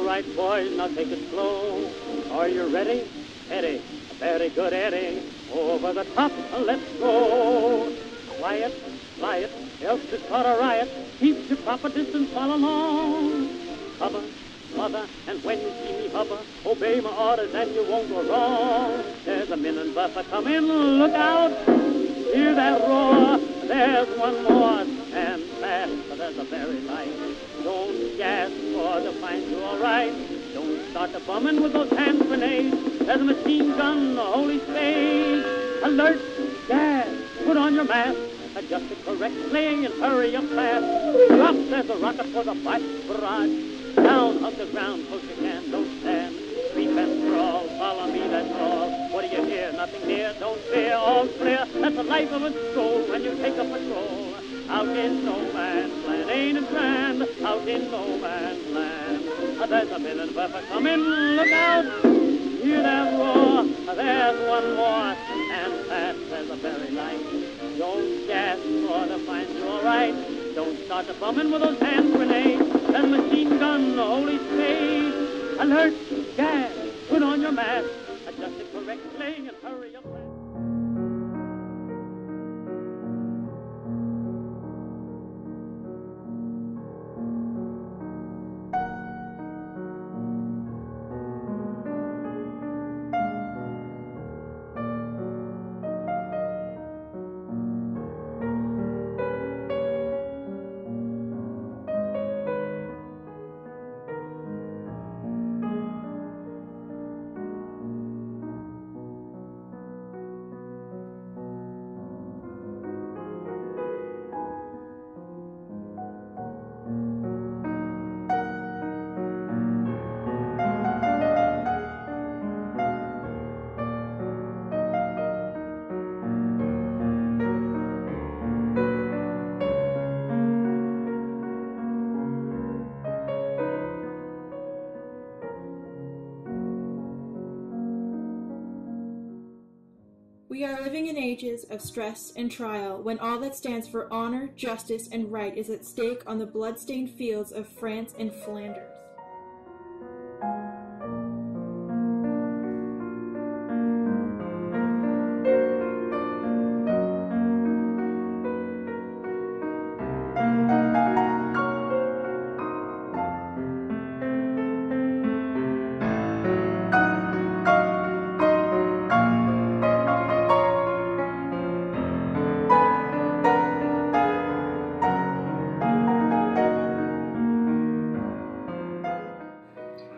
All right, boys, now take it slow. Are you ready? Eddie, very good, Eddie. Over the top, let's go. Quiet, quiet, else to start a riot. Keep to proper distance all along. Hubba, mother, and when you see me hubba, obey my orders and you won't go wrong. There's a minute buffer coming, look out. Hear that roar, there's one more. And fast, there's a very light. Don't gasp or they'll find you all right. Don't start the bombing with those hand grenades. There's a machine gun, a holy spade. Alert, gas, put on your mask. Adjust it correctly and hurry up fast. Drop, there's a rocket for the bike barrage. Down off the ground, close you can, don't stand. Creep and crawl, follow me, that's all. What do you hear? Nothing near, don't fear, all clear. That's the life of a stroll when you take a patrol. Out in no man's land, ain't it grand? Out in no man's land. There's a minute buffer coming, look out! Hear that roar, there's one more. And fast as a very light. Don't gasp or they'll find you all right. Don't start the bombing with those hand grenades. That machine gun, the holy spade. Alert, gas, put on your mask. Adjust it correctly and hurry up. We are living in ages of stress and trial when all that stands for honor, justice, and right is at stake on the blood-stained fields of France and Flanders.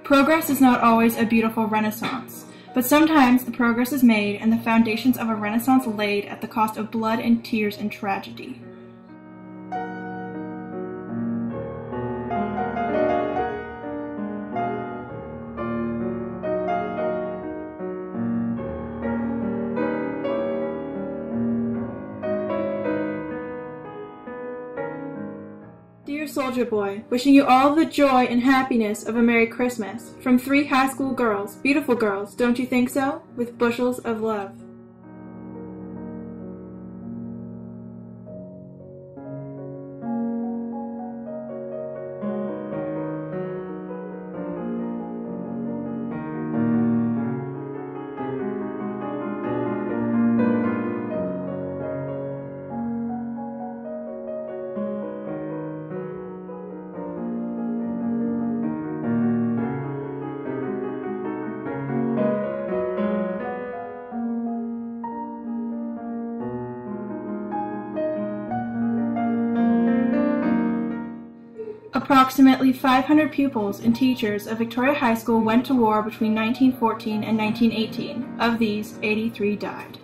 Progress is not always a beautiful renaissance, but sometimes the progress is made and the foundations of a renaissance laid at the cost of blood and tears and tragedy. Dear Soldier Boy, wishing you all the joy and happiness of a Merry Christmas, from 3 high school girls, beautiful girls, don't you think so? With bushels of love. Approximately 500 pupils and teachers of Victoria High School went to war between 1914 and 1918. Of these, 83 died.